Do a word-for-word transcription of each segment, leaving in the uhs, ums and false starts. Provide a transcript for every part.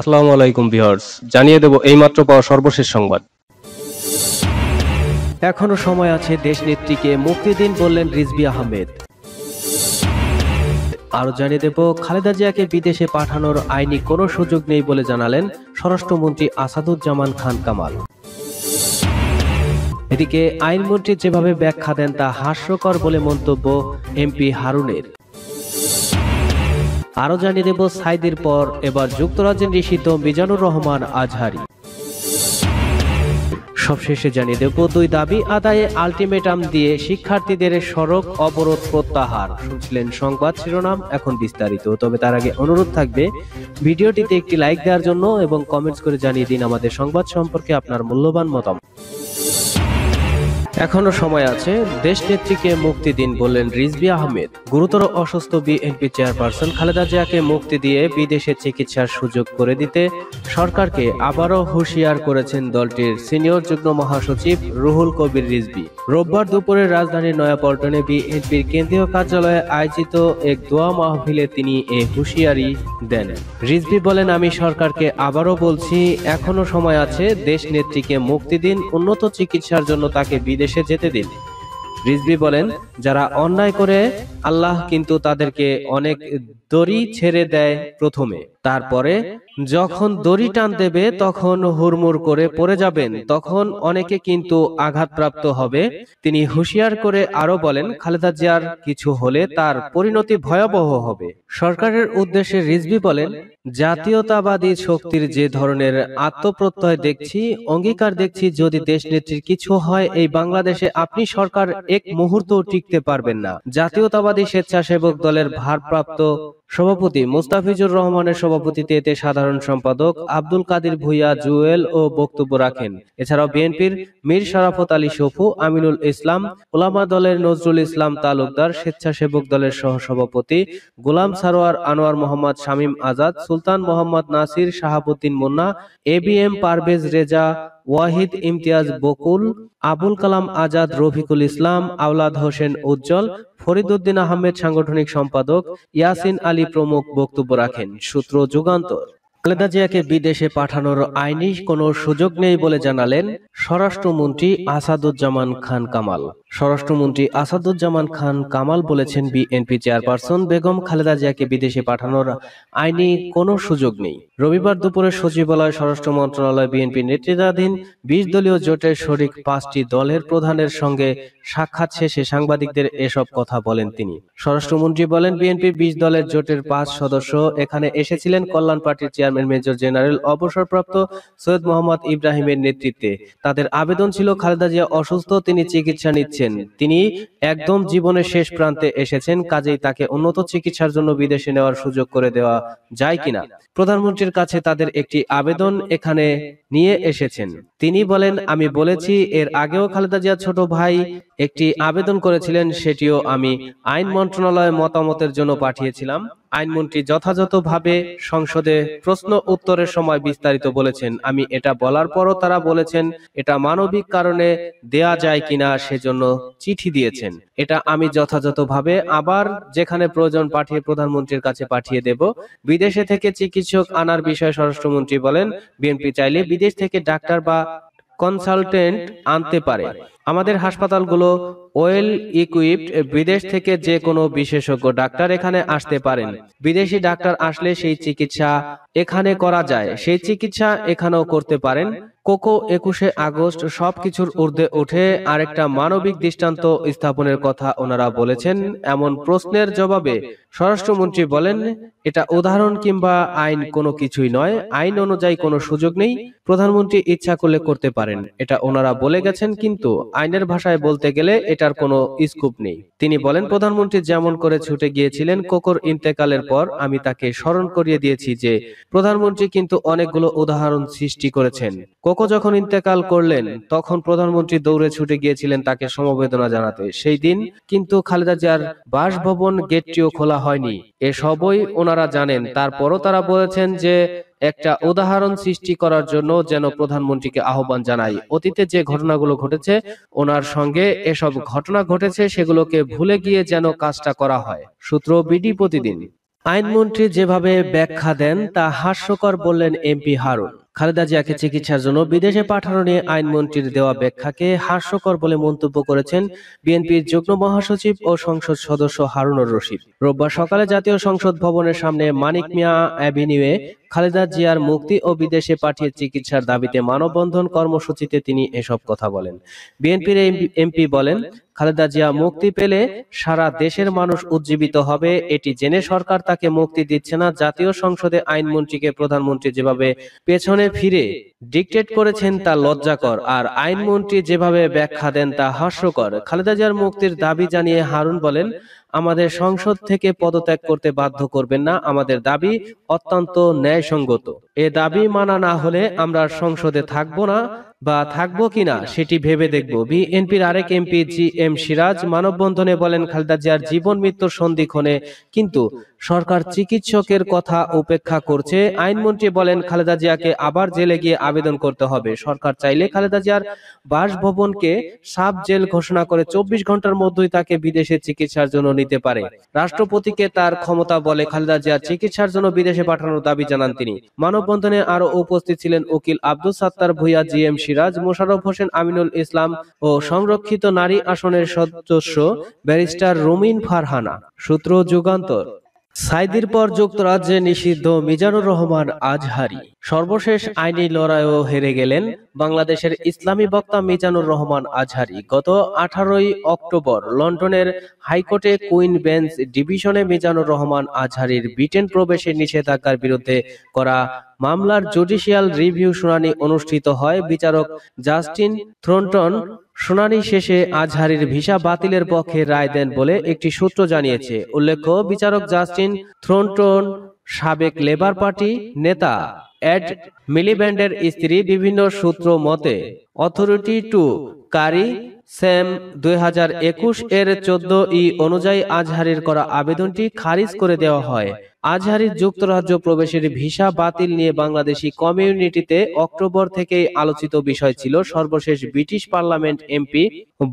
আসসালামু আলাইকুম ভিউয়ার্স, জানিয়ে দেব এইমাত্র পাওয়া সর্বশেষ সংবাদ। এখনো সময় আছে, দেশ নেত্রীকে মুক্তি দিন বললেন রিজভী আহমেদ। আরও জানিয়ে দেব খালেদা জিয়াকে বিদেশে পাঠানোর আইনি কোনো সুযোগ নেই বলে জানালেন স্বরাষ্ট্রমন্ত্রী আসাদুজ্জামান খান কামাল। এদিকে আইনমন্ত্রী যেভাবে ব্যাখ্যা দেন তা হাস্যকর বলে মন্তব্য এমপি হারুনের। আরও জানিয়ে দেব সাইদির পর এবার যুক্তরাজ্যে নিষিদ্ধ মিজানুর রহমান আজহারী। সবশেষে জানিয়ে দেব দুই দাবি আদায়ে আলটিমেটাম দিয়ে শিক্ষার্থীদের সড়ক অবরোধ প্রত্যাহার। শুনছিলেন সংবাদ শিরোনাম, এখন বিস্তারিত। তবে তার আগে অনুরোধ থাকবে ভিডিওটিতে একটি লাইক দেওয়ার জন্য এবং কমেন্টস করে জানিয়ে দিন আমাদের সংবাদ সম্পর্কে আপনার মূল্যবান মতামত। এখনো সময় আছে, দেশ নেত্রীকে মুক্তি দিন বললেন রিজভী আহমেদ। গুরুতর অসুস্থ বিএনপি চেয়ারপারসন খালেদা জিয়াকে মুক্তি দিয়ে বিদেশে চিকিৎসার সুযোগ করে দিতে সরকারকে আবারও হুঁশিয়ার করেছেন দলটির সিনিয়র যুগ্ম মহাসচিব রুহুল কবির রিজভী। রোববার দুপুরে রাজধানীর নয়াপল্টনে বিএনপির কেন্দ্রীয় কার্যালয়ে আয়োজিত এক দোয়া মাহফিলে তিনি এ হুঁশিয়ারি দেন। রিজভী বলেন, আমি সরকারকে আবারও বলছি, এখনো সময় আছে, দেশ নেত্রীকে মুক্তি দিন, উন্নত চিকিৎসার জন্য তাকে বিদেশ দেশে যেতে দিন। রিজভী বলেন, যারা অন্যায় করে আল্লাহ কিন্তু তাদেরকে অনেক দড়ি ছেড়ে দেয় প্রথমে, তারপরে যখন দড়ি টান দেবে তখন হুড়মুড় করে পড়ে যাবেন, তখন অনেকে কিন্তু আঘাতপ্রাপ্ত হবে। তিনি হুঁশিয়ার করে আরো বলেন, খালেদা জিয়ার কিছু হলে তার পরিণতি ভয়াবহ হবে। সরকারের উদ্দেশ্যে রিজভী বলেন, জাতীয়তাবাদী শক্তির যে ধরনের আত্মপ্রত্যয় দেখছি, অঙ্গীকার দেখছি, যদি দেশ নেত্রীর কিছু হয় এই বাংলাদেশে আপনি সরকার এক মুহূর্ত টিকতে পারবেন না। জাতীয়তাবাদী স্বেচ্ছাসেবক দলের ভারপ্রাপ্ত সভাপতি মুস্তাফিজুর রহমানের সভাপতিত্বে এতে সাধারণ সম্পাদক আব্দুল কাদের ভুইয়া জুয়েল ও বক্তব্য রাখেন। এছাড়াও বিএনপির মীর শরাফত আলী সফু, আমিনুল ইসলাম, ওলামা দলের নজরুল ইসলাম তালুকদার, স্বেচ্ছাসেবক দলের সহসভাপতি Golam Sarwar Anwar, Mohammad Shamim Azad, Sultan Mohammad Nasir, Shahabuddin Munna, A B M Parvez Reza, Wahid Imtiaz Bakul, Abul Kalam Azad, Rafiqul Islam, Awlad Hossain Ujjal, Fariduddin Ahmed সাংগঠনিক সম্পাদক, ইয়াসিন আলী প্রমুখ বক্তব্য রাখেন। সূত্র যুগান্তর। খালেদা জিয়াকে বিদেশে পাঠানোর আইনি কোনো সুযোগ নেই বলে জানালেন স্বরাষ্ট্রমন্ত্রী আসাদুজ্জামান খান কামাল। স্বরাষ্ট্রমন্ত্রী আসাদুজ্জামান খান কামাল বলেছেন, বিএনপি চেয়ারপারসন বেগম খালেদা জিয়াকে বিদেশে পাঠানোর আইনি কোনো সুযোগ নেই। রবিবার দুপুরে সচিবালয় স্বরাষ্ট্র মন্ত্রণালয় বিএনপি নেতৃত্বাধীন বিশ দলীয় জোটের শরিক পাঁচটি দলের প্রধানের সঙ্গে সাক্ষাৎ শেষে সাংবাদিকদের এসব কথা বলেন তিনি। স্বরাষ্ট্রমন্ত্রী বলেন, বিএনপি বিশ দলের জোটের পাঁচ সদস্য এখানে এসেছিলেন কল্যাণ পার্টির চেয়ারম্যান মেজর জেনারেল অবসরপ্রাপ্ত সৈয়দ মোহাম্মদ ইব্রাহিমের নেতৃত্বে। তাদের আবেদন ছিল, খালেদা জিয়া অসুস্থ, তিনি চিকিৎসা নিচ্ছেন, তিনি একদম জীবনের শেষ প্রান্তে এসেছেন, কাজেই তাকে উন্নত চিকিৎসার জন্য বিদেশে নেওয়ার সুযোগ করে দেওয়া যায় কিনা প্রধানমন্ত্রীর কাছে তাদের একটি আবেদন এখানে নিয়ে এসেছেন। তিনি বলেন, আমি বলেছি, এর আগেও খালেদা জিয়া ছোট ভাই একটি আবেদন করেছিলেন, সেটিও আমি আইন মন্ত্রণালয়ে মতামতের জন্য পাঠিয়েছিলাম। আইনমন্ত্রী যথাযথভাবে সংসদে প্রশ্ন উত্তরের সময় বিস্তারিত বলেছেন। আমি এটা বলার পরও তারা বলেছেন এটা মানবিক কারণে দেয়া যায় কিনা সেজন্য চিঠি দিয়েছেন। এটা আমি যথাযথভাবে আবার যেখানে প্রয়োজন পাঠিয়ে প্রধানমন্ত্রীর কাছে পাঠিয়ে দেব। বিদেশে থেকে চিকিৎসক আনার বিষয়ে স্বরাষ্ট্রমন্ত্রী বলেন, বিএনপি চাইলে বিদেশ থেকে ডাক্তার বা কনসালটেন্ট আনতে পারে। আমাদের হাসপাতালগুলো ওয়েল ইকুইপড, বিদেশ থেকে যে কোনো বিশেষজ্ঞ ডাক্তার এখানে আসতে পারেন। বিদেশি ডাক্তার আসলে সেই চিকিৎসা এখানে করা যায়, সেই চিকিৎসা এখানেও করতে পারেন। কোকো একুশে আগস্ট সবকিছুর ঊর্ধ্বে উঠে আরেকটা মানবিক দৃষ্টান্ত স্থাপনের কথা ওনারা বলেছেন। এমন প্রশ্নের জবাবে স্বরাষ্ট্রমন্ত্রী বলেন, এটা উদাহরণ কিংবা আইন কোনো কিছুই নয়, আইন অনুযায়ী কোনো সুযোগ নেই, প্রধানমন্ত্রী ইচ্ছা করলে করতে পারেন। এটা ওনারা বলে গেছেন, কিন্তু আইনের ভাষায় বলতে গেলে এটার কোনো স্কোপ নেই। তিনি বলেন, প্রধানমন্ত্রী যেমন করে ছুটে গিয়েছিলেন কোকোর ইন্তেকালের পর, আমি তাকে স্মরণ করিয়ে দিয়েছি যে প্রধানমন্ত্রী কিন্তু অনেকগুলো উদাহরণ সৃষ্টি করেছেন। কোকো যখন ইন্তেকাল করলেন তখন প্রধানমন্ত্রী দৌড়ে ছুটে গিয়েছিলেন তাকে সমবেদনা জানাতে। সেই দিন কিন্তু খালেদা জিয়ার বাসভবন গেটটিও খোলা হয়নি, এসবই ওনারা জানেন। তারপরও তারা বলেছেন যে একটা উদাহরণ সৃষ্টি করার জন্য যেন প্রধানমন্ত্রীকে আহ্বান জানাই। অতীতে যে ঘটনাগুলো ঘটেছে ওনার সঙ্গে এসব ঘটনা ঘটেছে, সেগুলোকে ভুলে গিয়ে যেন কাজটা করা হয়। সূত্র বিডি প্রতিদিন। আইনমন্ত্রী যেভাবে ব্যাখ্যা দেন তা হাস্যকর বললেন এমপি হারুন। খালেদা জিয়াকে চিকিৎসার জন্য বিদেশে পাঠানো নিয়ে আইনমন্ত্রীর দেওয়া ব্যাখ্যাকে হাস্যকর বলে মন্তব্য করেছেন বিএনপির যুগ্ম মহাসচিব ও সংসদ সদস্য হারুনুর রশিদ। রোববার সকালে জাতীয় সংসদ ভবনের সামনে মানিক মিয়া অ্যাভিনিউয়ে খালেদা জিয়ার মুক্তি ও বিদেশে পাঠিয়ে চিকিৎসার দাবিতে মানববন্ধন কর্মসূচিতে তিনি এসব কথা বলেন। বিএনপির এমপি বলেন, খালেদা জিয়া মুক্তি পেলে সারা দেশের মানুষ উজ্জীবিত হবে, এটি জেনে সরকার তাকে মুক্তি দিচ্ছে না। জাতীয় সংসদে আইনমন্ত্রীকে প্রধানমন্ত্রী যেভাবে পেছনে ফিরে ডিক্টেট করেছেন তা লজ্জাকর, আর আইনমন্ত্রী যেভাবে ব্যাখ্যা দেন তা হাস্যকর। খালেদা জিয়ার মুক্তির দাবি জানিয়ে হারুন বলেন, আমাদের সংসদ থেকে পদত্যাগ করতে বাধ্য করবেন না, আমাদের দাবি অত্যন্ত ন্যায়সঙ্গত। এ দাবি মানা না হলে আমরা সংসদে থাকব না বা থাকবো কিনা সেটি ভেবে দেখব। বিএনপির আরেক এমপি জি এম সিরাজ মানববন্ধনে বলেন, খালেদা জিয়ার জীবন মৃত্যুর সন্ধিক্ষণে কিন্তু সরকার চিকিৎসকের কথা উপেক্ষা করছে। আইনমন্ত্রী বলেন, খালেদা জিয়াকে আবার জেলে গিয়ে আবেদন করতে হবে। সরকার চাইলে খালেদা জিয়ার বাসভবনকে সাব জেল ঘোষণা করে চব্বিশ ঘন্টার মধ্যেই তাকে বিদেশে চিকিৎসার জন্য নিতে পারে। রাষ্ট্রপতিকে তার ক্ষমতা বলে খালেদা জিয়ার চিকিৎসার জন্য বিদেশে পাঠানোর দাবি জানান তিনি। মানববন্ধনে আরো উপস্থিত ছিলেন উকিল আব্দুল সাত্তার ভূঁইয়া, জি এম সিরাজ, মোশাররফ হোসেন আমিনুল ইসলাম ও সংরক্ষিত নারী আসনের সদস্য ব্যারিস্টার রুমিন ফারহানা। সূত্র যুগান্তর। সাঈদীর পর যুক্তরাজ্যে নিষিদ্ধ মিজানুর রহমান আজহারী। সর্বশেষ আইনি লড়াইও হেরে গেলেন বাংলাদেশের ইসলামী বক্তা মিজানুর রহমান আজহারী। গত আঠারোই অক্টোবর লন্ডনের হাইকোর্টে কুইন বেঞ্চ ডিভিশনে মিজানুর রহমান আজহারীর ব্রিটেন প্রবেশের নিষেধাজ্ঞার বিরুদ্ধে করা মামলার জুডিশিয়াল রিভিউ শুনানি অনুষ্ঠিত হয়। বিচারক জাস্টিন থ্রন্টন শুনানি শেষে আজহারীর ভিসা বাতিলের পক্ষে রায় দেন বলে একটি সূত্র জানিয়েছে। উল্লেখ্য, বিচারক জাস্টিন থ্রন্টন সাবেক লেবার পার্টি নেতা এড মিলিব্যান্ডের স্ত্রী। বিভিন্ন সূত্র মতে অথরিটি টু কারি সেম দুই হাজার একুশ এর চোদ্দ ই অনুযায়ী আজহারীর করা আবেদনটি খারিজ করে দেওয়া হয়। আজহারীর যুক্তরাজ্য প্রবেশের ভিসা বাতিল নিয়ে বাংলাদেশি কমিউনিটিতে অক্টোবর থেকেই আলোচিত বিষয় ছিল। সর্বশেষ British parliament MP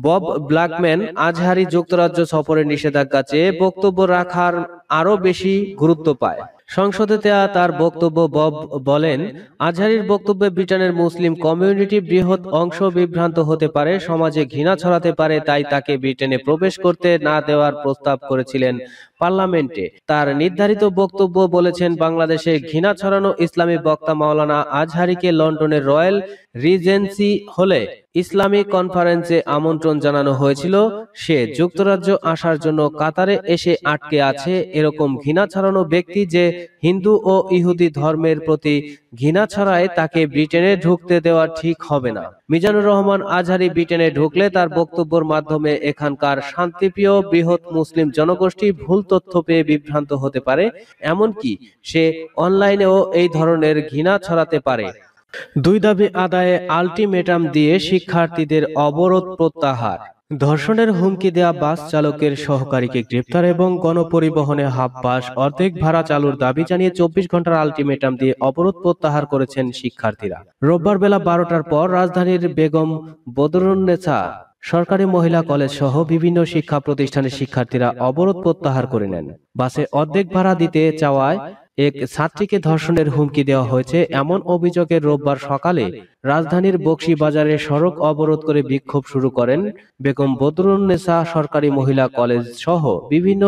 Bob Blackman Azhari যুক্তরাজ্য সফরের নিষেধাজ্ঞা চেয়ে বক্তব্য রাখার আরো বেশি গুরুত্ব পায়। সংসদে দেয়া তার বক্তব্য বব বলেন, আজহারীর বক্তব্যে ব্রিটেনের মুসলিম কমিউনিটি বৃহৎ অংশ বিভ্রান্ত হতে পারে, সমাজে ঘৃণা ছড়াতে পারে, তাই তাকে ব্রিটেনে প্রবেশ করতে না দেওয়ার প্রস্তাব করেছিলেন পার্লামেন্টে। তার নির্ধারিত বক্তব্য বলেছেন, বাংলাদেশে ঘৃণা ছড়ানো ইসলামী বক্তা মাওলানা আজহারীকে লন্ডনের রয়্যাল রিজেন্সি হলে ইসলামিক কনফারেন্সে আমন্ত্রণ জানানো হয়েছিল। সে যুক্তরাজ্য আসার জন্য কাতারে এসে আটকে আছে। এরকম ঘৃণা ছড়ানো ব্যক্তি যে হিন্দু ও ইহুদি ধর্মের প্রতি ঘৃণা ছড়ায়, তাকে ব্রিটেনে ঢুকতে দেওয়া ঠিক হবে না। মিজানুর রহমান আজহারী ব্রিটেনে ঢুকলে তার বক্তব্যের মাধ্যমে এখানকার শান্তিপ্রিয় বৃহৎ মুসলিম জনগোষ্ঠী ভুল তথ্য পেয়ে বিভ্রান্ত হতে পারে, এমনকি সে অনলাইনেও এই ধরনের ঘৃণা ছড়াতে পারে। দুই দাবি আদায়ে আলটিমেটাম দিয়ে শিক্ষার্থীদের অবরোধ প্রত্যাহার। ধর্ষণের হুমকি দেয়া বাস চালকের সহকারীকে গ্রেপ্তার এবং গণপরিবহনে হাফ বাস অর্ধেক ভাড়া চালুর দাবি জানিয়ে চব্বিশ ঘন্টার আলটিমেটাম দিয়ে অবরোধ প্রত্যাহার করেছেন শিক্ষার্থীরা। রোববার বেলা বারোটার পর রাজধানীর বেগম বদরুন্নেছা সরকারি মহিলা কলেজ সহ বিভিন্ন শিক্ষা প্রতিষ্ঠানের শিক্ষার্থীরা অবরোধ প্রত্যাহার করে নেন। বাসে অর্ধেক ভাড়া দিতে চাওয়ায় এক ছাত্রীকে ধর্ষণের হুমকি দেওয়া হয়েছে এমন অভিযোগে রোববার সকালে রাজধানীর বকশীবাজারে সড়ক অবরোধ করে বিক্ষোভ শুরু করেন বেগম বদরুন্নেছা সরকারি মহিলা কলেজ সহ বিভিন্ন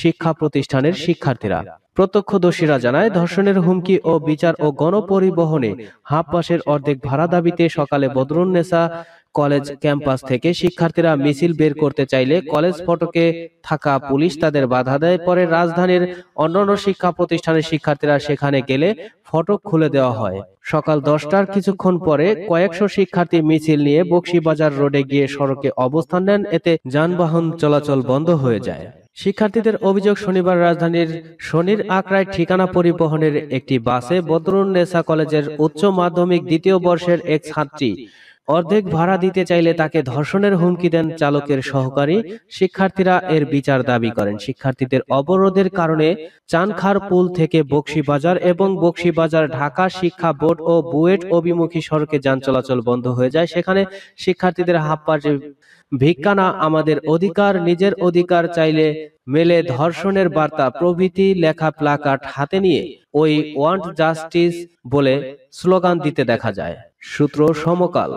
শিক্ষা প্রতিষ্ঠানের শিক্ষার্থীরা। প্রত্যক্ষদর্শীরা জানায়, ধর্ষণের হুমকি ও বিচার ও গণপরিবহনে হাফ বাসের অর্ধেক ভাড়া দাবিতে সকালে বদরুন্নেছা কলেজ ক্যাম্পাস থেকে শিক্ষার্থীরা মিছিল বের করতে চাইলে কলেজ ফটকে থাকা পুলিশ তাদের বাধা দেয়। পরে রাজধানীর অন্যান্য শিক্ষা প্রতিষ্ঠানের শিক্ষার্থীরা সেখানে গেলে ফটক খুলে দেওয়া হয়। সকাল দশটার কিছুক্ষণ পরে কয়েকশো শিক্ষার্থী মিছিল নিয়ে বকশীবাজার রোডে গিয়ে সড়কে অবস্থান নেন। এতে যানবাহন চলাচল বন্ধ হয়ে যায়। শিক্ষার্থীদের অভিযোগ, শনিবার রাজধানীর শনির আকড়ায় ঠিকানা পরিবহনের একটি বাসে বদরুন্নেছা কলেজের উচ্চ মাধ্যমিক দ্বিতীয় বর্ষের এক ছাত্রী অর্ধেক ভাড়া দিতে চাইলে তাকে ধর্ষণের হুমকি দেন চালকের সহকারী। শিক্ষার্থীরা এর বিচার দাবি করেন। শিক্ষার্থীদের অবরোধের কারণে চানখারপুল থেকে বকশীবাজার এবং বকশীবাজার ঢাকা শিক্ষা বোর্ড ও বুয়েট অভিমুখী সড়কে যান চলাচল বন্ধ হয়ে যায়। সেখানে শিক্ষার্থীদের হাফ বাসে ভিক্ষা না আমাদের অধিকার, নিজের অধিকার চাইলে মেলে ধর্ষণের বার্তা প্রভৃতি লেখা প্লাকার্ড হাতে নিয়ে ওই ওয়ান্ট জাস্টিস বলে স্লোগান দিতে দেখা যায়। সূত্র সমকাল।